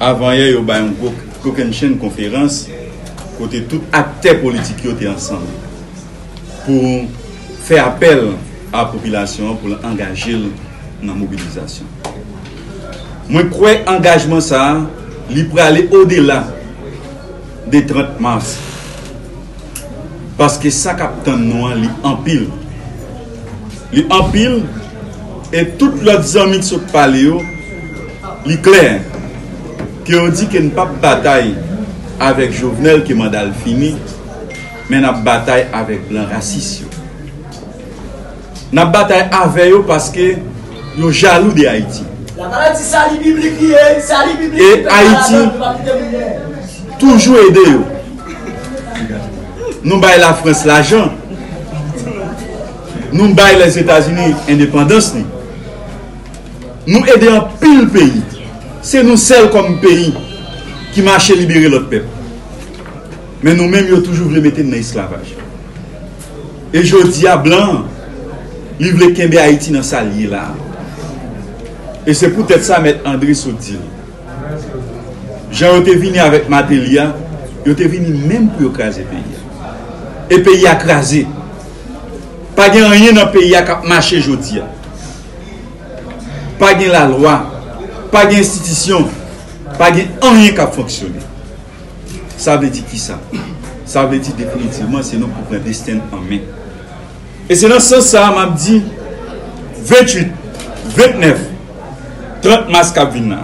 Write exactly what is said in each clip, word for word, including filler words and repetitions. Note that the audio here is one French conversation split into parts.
Avant hier, il y a une chaîne de conférence côté tout acteur politique qui était ensemble pour faire appel à la population pour l'engager dans la mobilisation. Je crois que l'engagement, ça, il peut aller au-delà des trente mars. Parce que ça capte noir, il empile. Il empile et toutes les amis qui sont parlés, il est clair qu'on dit qu'il n'y a pas de bataille avec Jovenel qui est mandat fini, mais il y a une bataille avec blanc raciste. Il y a une bataille avec eux parce qu'ils sont jaloux de Haïti. Et Haïti toujours aidé eux. Nous baillons la France l'argent. Nous baillons les États-Unis l'indépendance. Nous aidons un pile pays. C'est nous seuls comme pays qui marchent libérer notre peuple. Mais nous-mêmes, nous toujours le mettre dans l'esclavage. Et je dis à Blanc, il veut qu'il Haïti dans sa liée là. Et c'est peut-être ça, M. André Saudil. J'ai été venu avec Matelia, j'ai été venu même pour écraser le pays. Et pays a crasé. Pas de rien dans le pays a marché aujourd'hui. Pas de la loi, pas de institution, pas de rien qui a fonctionné. Ça veut dire qui ça? Ça veut dire définitivement c'est nous pour prendre le destin en main. Et c'est dans ce sens ça m'a dit vingt-huit, vingt-neuf, trente mars Kabina.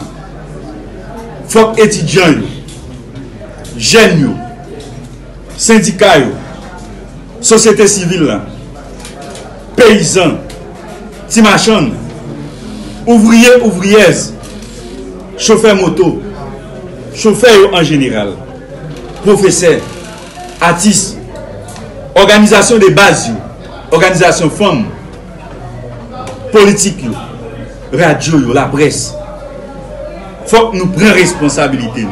Faut que étudiants, jeunes, syndicats, société civile, paysans, timachons, ouvriers, ouvrières, chauffeurs moto, chauffeurs en général, professeurs, artistes, organisations de base, organisations femmes, politiques, radio, la presse. Il faut que nous prenions responsabilité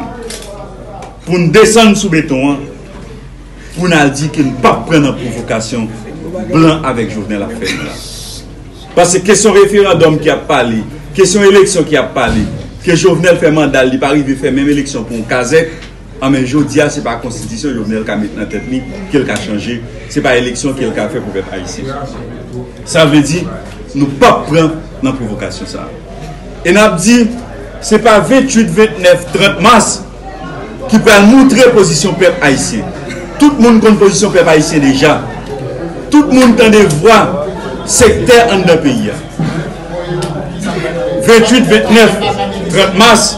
pour nous descendre sous béton. Pour nous dire qu'il ne peut pas prendre la provocation blanc avec Jovenel Affaire. Parce que question référendum qui a parlé, question élection qui a parlé, que Jovenel fait mandat, il n'est pas arrivé à faire même élection pour un casette, en même temps, ce n'est pas la constitution Jovenel qui a mis dans la tête, qu'il a changé, ce n'est pas l'élection qu'il a fait pour faire ici. Ça veut dire que nous ne pouvons pas prendre la provocation. Ça. Et nous avons dit, ce n'est pas vingt-huit, vingt-neuf, trente mars qui peut montrer la position du peuple haïtien. Tout le monde compte position peuple haïtien déjà. Tout le monde tend des voix sectaires en d'un pays. vingt-huit, vingt-neuf, trente mars,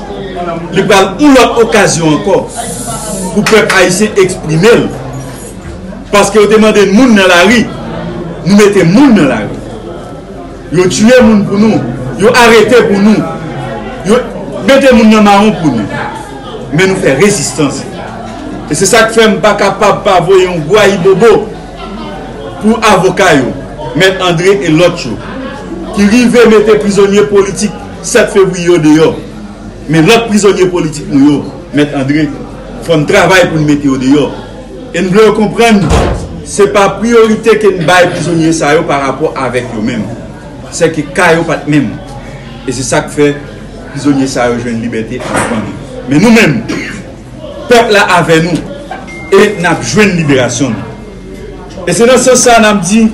il parle ou l'autre occasion encore pour le peuple haïtien exprimer. Parce que vous demandez de monde dans la rue, nous mettez monde dans la rue. Vous tuez le monde pour nous, vous arrêtez pour nous, vous mettez le monde dans le marron pour nous. Mais nous faisons résistance. Et c'est ça qui fait que je ne suis pas capable de envoyer un guaï bobo pour avocat, M. André et l'autre, qui arrivent à mettre prisonniers politiques sept février dehors. Mais l'autre prisonnier politique, M. André, il faut travailler pour nous mettre dehors. Et nous voulons comprendre, ce n'est pas la priorité que nous baillons prisonniers par rapport avec eux-mêmes. C'est que Kayo pas de même. Et c'est ça qui fait que prisonniers ont une liberté à prendre. Mais nous-mêmes, peuple là avec nous et n'a joué une libération. Et c'est dans ce sens que nous dit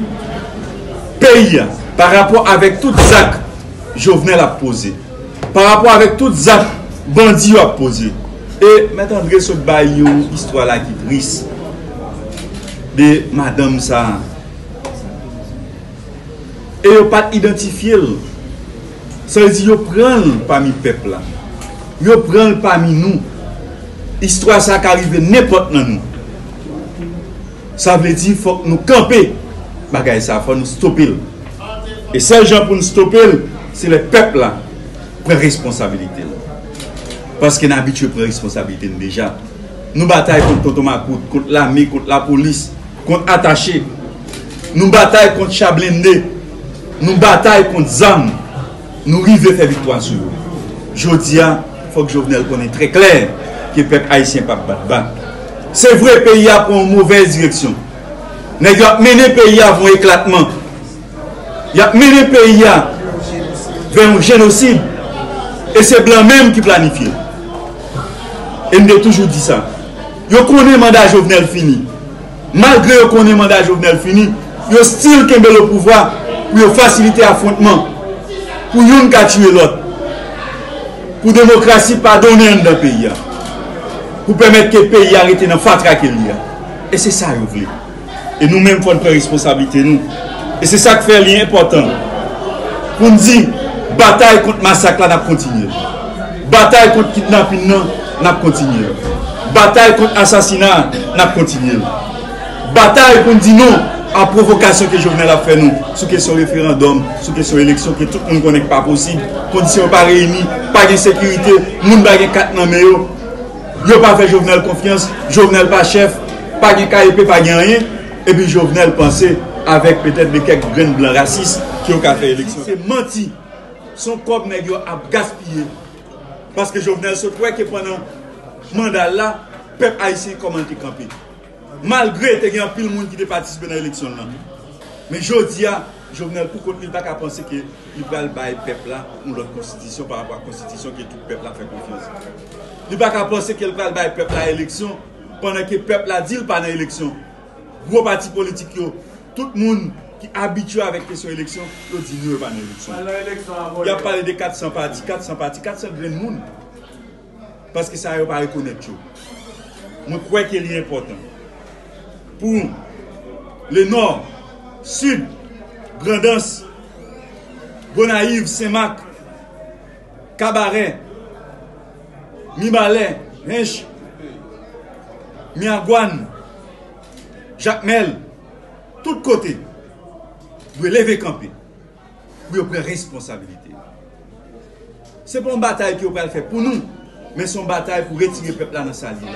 pays par rapport avec tout actes Jovenel a posé, par rapport avec tout actes Bandi a posé. Et maintenant, André Saudil, histoire là qui brise de madame ça. Et ils n'ont pas identifié. Ça veut dire qu'ils prennent parmi le peuple là. Ils prennent parmi nous. Histoire ça qui arrive n'importe dans nous. Ça veut dire qu'il faut que nous camper. Bagaille ça, il faut nous stopper. Et ces gens pour nous stopper, c'est le peuple là qui prend responsabilité. Parce qu'ils sont habitués à prendre responsabilité déjà. Nous bataillons contre Totomacout, contre l'armée, contre la police, contre attaché. Nous bataillons contre Chablende. Nous bataillons contre Zam. Nous arrivons à faire victoire sur eux. Je dis, il faut que Jovenel connaisse très clair. Que le peuple haïtien pas battre. C'est vrai, le pays a pris une mauvaise direction. Mais il a mené le pays à un éclatement. Il a mené le pays vers un génocide. Et c'est blanc même qui planifie. Et je toujours dit ça. Vous connaissez le mandat Jovenel fini. Malgré que vous connaissez le mandat Jovenel fini, vous style qui le pouvoir pour faciliter l'affrontement. Pour vous tuer l'autre. Pour la démocratie pardonner dans le pays. Pour permettre que le pays arrête dans le fatra qu'il y a. Et c'est ça que vous voulez. Et nous-mêmes, nous prenons responsabilité. Nous. Et c'est ça qui fait lien important. Pour nous dire, bataille contre le massacre, nous continuons. Bataille contre le kidnapping, nous continuons. Bataille contre l'assassinat, nous continuons. Bataille pour nous dire non à la provocation que Jovenel a fait nous, sur question référendum, sur question élection, que tout le monde ne connaît pas possible, conditions pas réunies, pas de sécurité, nous ne sommes pas quatre. Yo pas fait Jovenel confiance, Jovenel pas chef, pas de K I P, pas de rien. Et puis Jovenel pensait avec peut-être quelques graines blancs racistes qui ont fait l'élection. C'est menti. Son corps n'est pas gaspillé. Parce que Jovenel se croit que pendant le mandat là, le peuple haïtien comment il campé. Malgré qu'il y a plein de monde qui a participé dans l'élection là. Mais je dis à Jovenel, pourquoi il n'a pas pensé qu'il va le bailler le peuple là, ou l'autre constitution par rapport à la constitution que tout le peuple a fait confiance. Il n'a pas pensé qu'il va le bailler le peuple à l'élection pendant que le peuple a dit pas dans l'élection. Gros parti politique, tout le monde qui est habitué avec question élection, il dit nous pas dans l'élection. Il a parlé de quatre cents partis, quatre cents partis, quatre cents grains de monde. Parce que ça ne va pas reconnaître. Je crois qu'il est important. Pour le nord, sud, Grandance, Gonaïve, Saint-Marc, Cabaret, Mimalais, Hench, Miagouane, Jacmel, tout côté, vous lever camper, vous prenez responsabilité. C'est pas une bataille que vous pouvez faire pour nous, mais c'est une bataille pour retirer le peuple dans sa ligne.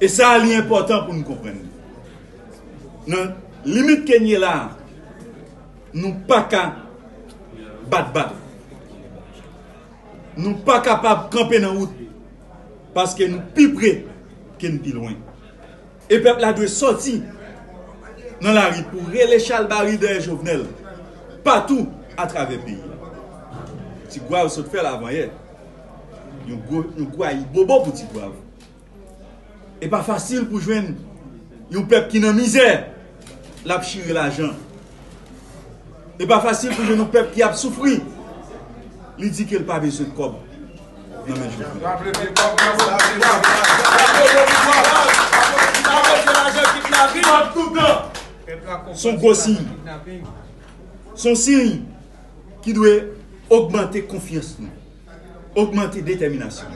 Et ça, c'est important pour nous comprendre. Dans la limite que nous sommes là, nous ne sommes pas capables de battre. Nous ne sommes pas capables de camper dans la route parce que nous sommes plus près que nous sommes plus loin. Et le peuple doit sortir dans la rue pour relever Chalbari de Jovenel, partout à travers le pays. Si vous avez fait l'avant hier, vous avez bobo pour Tigouave. Et pas facile pour joindre un peuple qui est en misère, l'a chiré l'argent. Et pas facile pour joindre un peuple qui a souffri, il dit qu'il n'a pas besoin de cob. Non, mais je vous son gros signe, son signe qui doit augmenter confiance, augmenter détermination,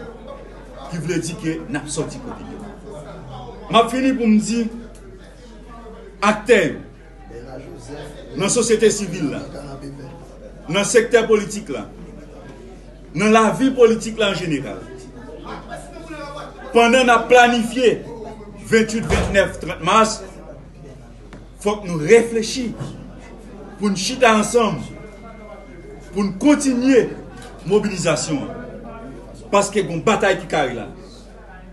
qui veut dire que n'a sorti côté. Ma fini pour me dire, acteur, dans la société civile là, dans le secteur politique là, dans la vie politique là en général, pendant la planifier vingt-huit, vingt-neuf, trente mars, il faut que nous réfléchissions pour nous chiter ensemble, pour nous continuer la mobilisation. Parce qu'il y a une bataille qui carré là.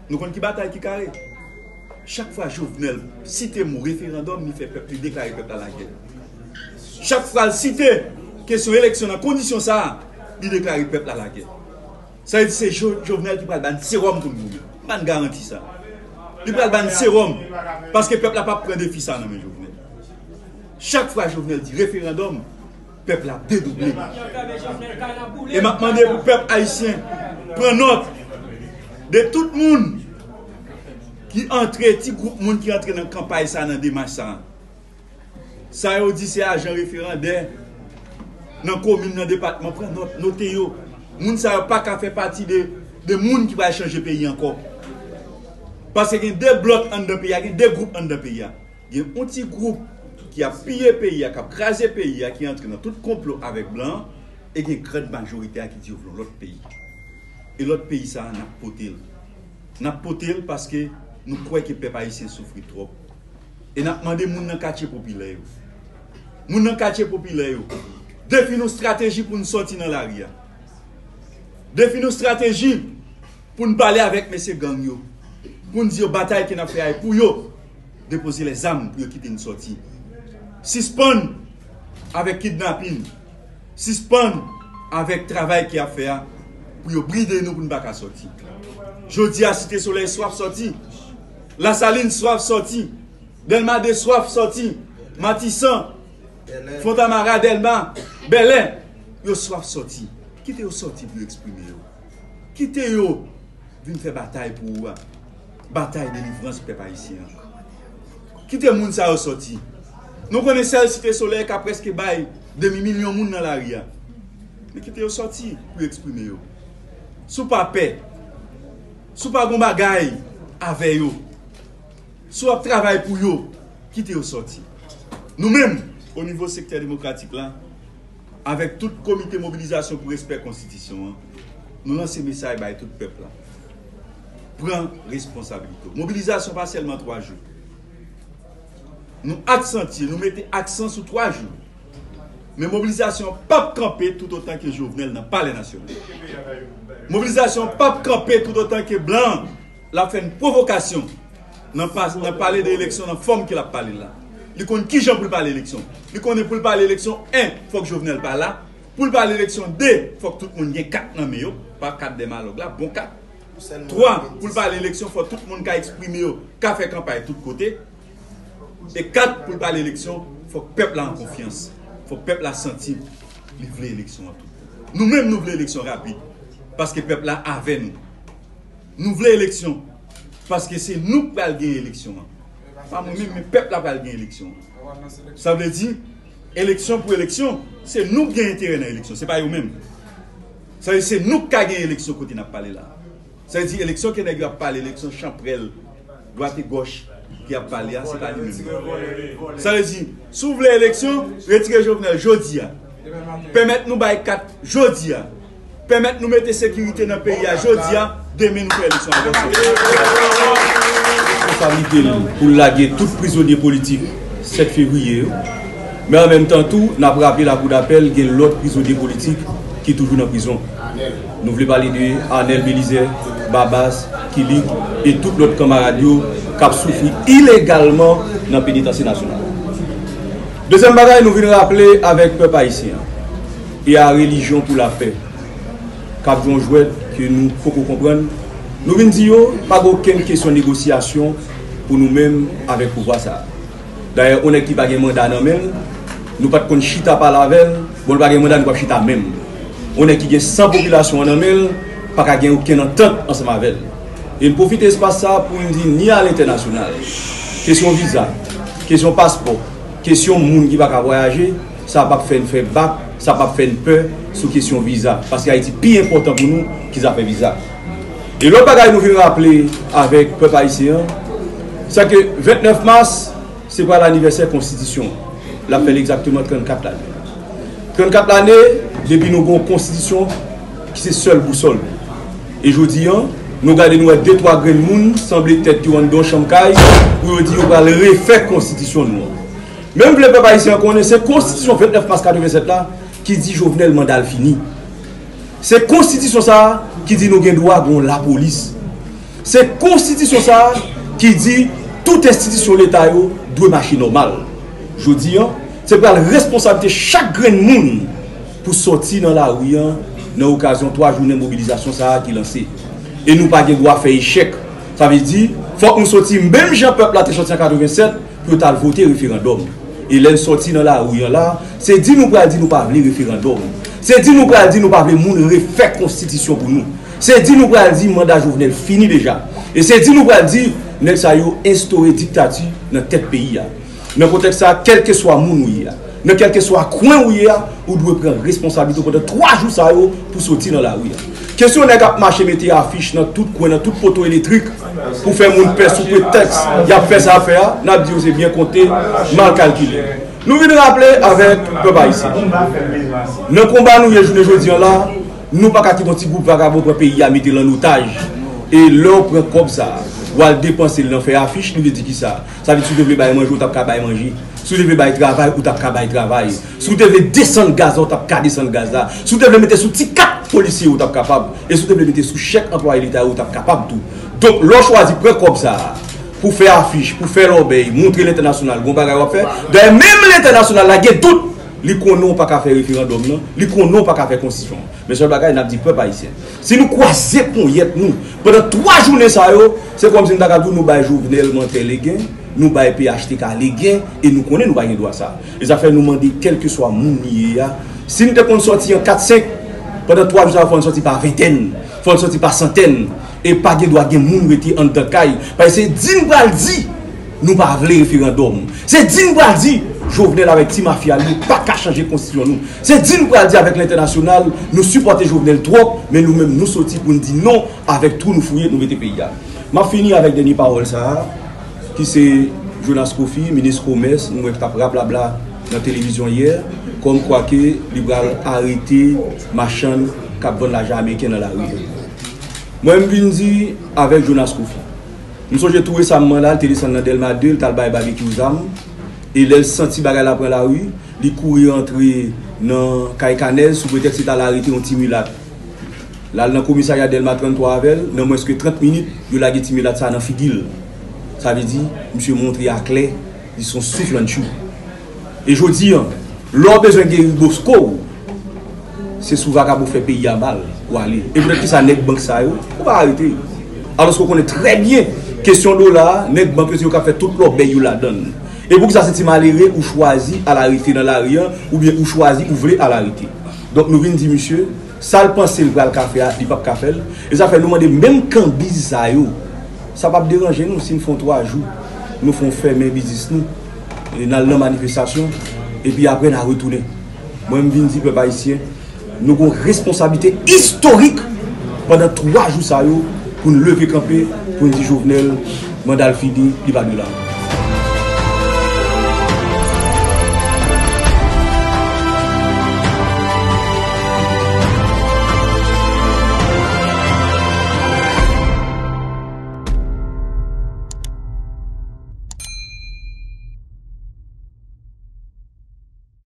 Nous connaissons une bataille qui carré. Chaque fois que Jovenel cite mon référendum, il fait peuple déclarer peuple à la guerre. Chaque fois qu'il cite question élection dans condition ça, il déclare peuple à la guerre. Ça veut dire que c'est Jovenel qui parle d'un sérum pour nous. Je ne garantis ça. Il parle d'un sérum parce que le peuple n'a pas pris de fils dans mes journées. Chaque fois que Jovenel dit référendum, le peuple a dédoublé. Et m'a demandé pour le peuple haïtien, prendre note de tout le monde qui entre, petit groupe monde qui entre dans la campagne, dans la démarche. Ça, ça dit c'est agent référendaire, dans la commune, dans le département, prendre note, notez. Les gens ne pas faire partie de gens qui va changer le pays encore. Parce qu'il y a deux blocs en deux pays, il y a deux groupes en deux pays. Il y a un petit groupe qui a pillé le pays, qui a crasé le pays, qui est entré dans tout complot avec blanc, et il y a une grande majorité qui dit que l'autre pays. Et l'autre pays, ça n'a pas poté. N'a pas poté parce que nous croyons que le peuple haïtien souffre trop. Et nous demandons aux gens dans le quartier populaire. Les gens dans le quartier populaire, définissons une stratégie pour nous sortir dans l'arrière. Définissons une stratégie pour nous parler avec M. Gangio. Pour nous dire la bataille qui n'a fait pour yo déposer les armes pour quitter une sortie. Suspendre avec kidnapping. Suspendre avec travail qui a fait. pour brider nous pour ne pas sortir. Je dis à Cité Soleil, soif sorti. La Saline, soif sorti. Delma de soif sorti. Matissan, Fontamara, Delma, Belin, yo soif sorti. Quittez yo sorti pour exprimer yo. Quittez yo, vous faire bataille pour bataille délivrance peuple haïtien. Quittez moun sa yo sorti. Nous connaissons Cité Soleil qui a presque bail demi-million de moun dans la ria. Mais quittez yo sorti pour exprimer yo. Sous papier. Sous pas bon bagaille avec yo. Sous ap travail pour yo, quittez yo sorti. Nous-mêmes, au niveau secteur démocratique là, avec tout comité de mobilisation pour respect de la Constitution, nous lançons un message à tout le peuple. Prends responsabilité. Mobilisation pas seulement trois jours. Nous accentuons, nous mettons accent sur trois jours. Mais mobilisation pas camper tout autant que Jovenel dans le palais national. Mobilisation pas camper tout autant que Blanc l'a fait une provocation dans le palais de l'élection, dans la forme qu'il a parlé là. Il connaît qui j'en pour parler l'élection. Il connaît pour parler l'élection un, il faut que Jovenel parle là. Pour parler l'élection deux, il faut que tout le monde ait quatre noms, pas quatre des malogues là, bon quatre. trois, pour parler l'élection, il faut que tout le monde ait exprimé, qu'a fait campagne de tous côtés. Et quatre, pour parler l'élection, il faut que le peuple ait en confiance. Il faut que le peuple ait senti qu'il voulait l'élection à tout. Nous-mêmes, nous voulons l'élection rapide parce que le peuple est avec nous. Nous voulons l'élection parce que c'est nous qui allons gagner l'élection. Pas moi-même, mais le peuple a gagné l'élection. Ça veut dire, élection pour élection, c'est nous qui avons intérêt dans l'élection, ce n'est pas eux-mêmes. Ça veut dire, c'est nous qui avons gagné l'élection quand on a parlé là. Ça veut dire, l'élection qui a parlé, l'élection Champrel, droite et gauche, qui a parlé là, ce n'est pas eux-mêmes. Ça veut dire, si vous voulez l'élection, retirez Jovenel jeudi. Permettez-nous de faire quatre jeudi. Permettez-nous de mettre sécurité dans le pays jeudi. Demain, nous faisons l'élection. Pour laguer tout prisonnier politique sept février. Mais en même temps, tout, nous avons rappelé la cour d'appel qu'il y a l'autre prisonnier politique qui est toujours en prison. Nous voulons parler de Arnel Belize, Babas, Kilik et tous nos camarades qui ont souffert illégalement dans la pénitentiaire nationale. Deuxième bataille, nous voulons rappeler avec le peuple haïtien et à la religion pour la paix. Cap Jean Jouet, que nous faut comprendre. Nous venons dire pas aucune question de négociation pour nous-mêmes avec le pouvoir. D'ailleurs, on est qui n'a pas de mandat dans le même. Nous ne pouvons pas chita par la veille, nous ne pouvons pas chita nous ne pouvons pas chita même. On est qui a cent populations dans le même, pas qu'à gagner aucune entente ensemble avec elle. Et nous profitons de l'espace pour nous dire ni à l'international. Question visa, question passeport, question monde qui ne va pas voyager, ça ne va pas faire une fête bac, ça ne va pas faire une peur sur question visa. Parce qu'il y a été plus important pour nous qu'ils aient fait visa. Et l'autre bagage nous voulons rappeler avec le peuple haïtien, c'est que le vingt-neuf mars, c'est pas l'anniversaire de la Constitution. L'a fait exactement trente-quatre années. trente-quatre années, depuis nous avons une Constitution qui est seule boussole. Et je dis, nous regardons deux, trois grands monde, semblent tête qui ont dans Chamkaï, pour dire qu'on va refaire la Constitution. Même le peuple haïtien connaît, c'est la Constitution vingt-neuf mars quatre-vingt-sept là, qui dit Jovenel mandat fini. C'est la Constitution ça qui dit nous avons droit dans la police. C'est la Constitution ça qui dit toute institution de l'État doit marcher normal. Je dis, c'est pour la responsabilité de chaque grain de monde pour sortir dans la rue dans l'occasion de trois journées de mobilisation ça qui lancé. Et nous pas de droit faire échec. Ça veut dire il faut que nous sortions, même Jean-Peuple a été sorti en quatre-vingt-sept pour voter le référendum. Et là, sorti dans la rue là, c'est dit nous pas dit nous pas le référendum. C'est dit nous pas dit nous pas le monde refaire la Constitution pour nous. C'est dit nous pas dit mandat Jovenel fini déjà. Et c'est dit nous pas dit Nel Sayo instaurer dictature dans tel pays. Dans le contexte ça, quel que soit moun ou ya, dans quel que soit coin ou ya, ou doit prendre responsabilité pendant trois jours ça yo pour sortir dans la rue. Question nèg a marcher mettre affiche dans tout coin dans tout poteau électrique pour faire moun pèse sous prétexte y a fait ça à faire, n'a dit c'est bien compté, mal calculé. Nous venons rappeler avec peuple ici. Dans combat nous journée jodi là, nous pas qu'à un petit groupe vagabond pour pays à mettre en otage et l'on prend comme ça. Ou à dépenser, il en fait affiche, il dit qui ça. Ça veut dire que si tu veux manger, ou tu as manger. Si tu veux travailler, ou tu as travailler. Si tu veux descendre gaz, ou tu as descendre gaz. Si tu veux mettre sous petit cap policier, ou tu es capable. Et si tu veux mettre sous chèque employé de l'État, ou tu es capable tout. Donc, l'on choisit comme ça pour faire affiche, pour faire l'obéir, montrer l'international. Bon, bagage à faire. D'ailleurs, même l'international, il y a doute Li konon pas qu'à faire référendum non, li konon pas qu'à faire constitution. Mais ce bagage n'a dit peuple haïtien. Si nous croiser pour yet nous pendant trois journées ça yo, c'est comme si nous t'a dit nous bail Jovenel menté les gains, nous bail P H T K les gains et nous connaît nous pas droit ça. Les affaires nous demander quel que soit moun ya, si nous te kon sorti en quatre cinq pendant trois jours avant sorti par vingtaine, faut sorti par centaine et pas de droit gain moun reti en tant caille parce que dit nous pas dit nous pas vle référendum. C'est dit nous pas dit Jovenel avec Timafia, nous pas qu'à changer la constitution. C'est dit nous dire avec l'international, nous supporter Jovenel trop, mais nous-mêmes nous sortir pour nous dire non avec tout nous fouiller, nous mettons pays. Je finis avec des paroles, qui c'est Jonas Kofi, ministre du Commerce, nous avons blablabla dans la télévision hier, comme quoi que libéral arrêté machin qui a bon l'argent américain dans la rue. Moi, je viens dire avec Jonas Kofi. Nous sommes tous les amants là, télévision Delma deux, Talbaï Barbecue Zam. Et les senti bagarre après la rue, les courir entrer dans Caïcanel sous prétexte de l'arrêté en Timilat. Là dans commissariat Delma trente-trois avril, dans moins que trente minutes, il a Timilat ça dans Figuil. Ça veut dire monsieur montré à clé, ils sont souffle en chou. Et je dis, l'on besoin de Bosco, c'est souvent qu'on fait payer à mal ou aller. Et peut-être que ça n'est banque ça on va arrêter. Alors qu'on connaît très bien question de là, n'est banque qui a fait toute leur bail la donne. Et pour que ça se malheureux, ou choisi à l'arrêter dans l'arrière, ou bien ou choisi ou voulez à l'arrêter. Donc nous venons dire, monsieur, ça le pense, il va le café, il va le café. Et ça fait nous demander, même quand business ça, ça va déranger nous si nous faisons trois jours, nous faisons fermer business nous, et dans la manifestation, et puis après nous retourner. Moi, je viens dire, peuple haïtien, nous avons une responsabilité historique pendant trois jours ça, pour nous lever camper, pour nous dire, Jovenel, mandat fini, il va nous là.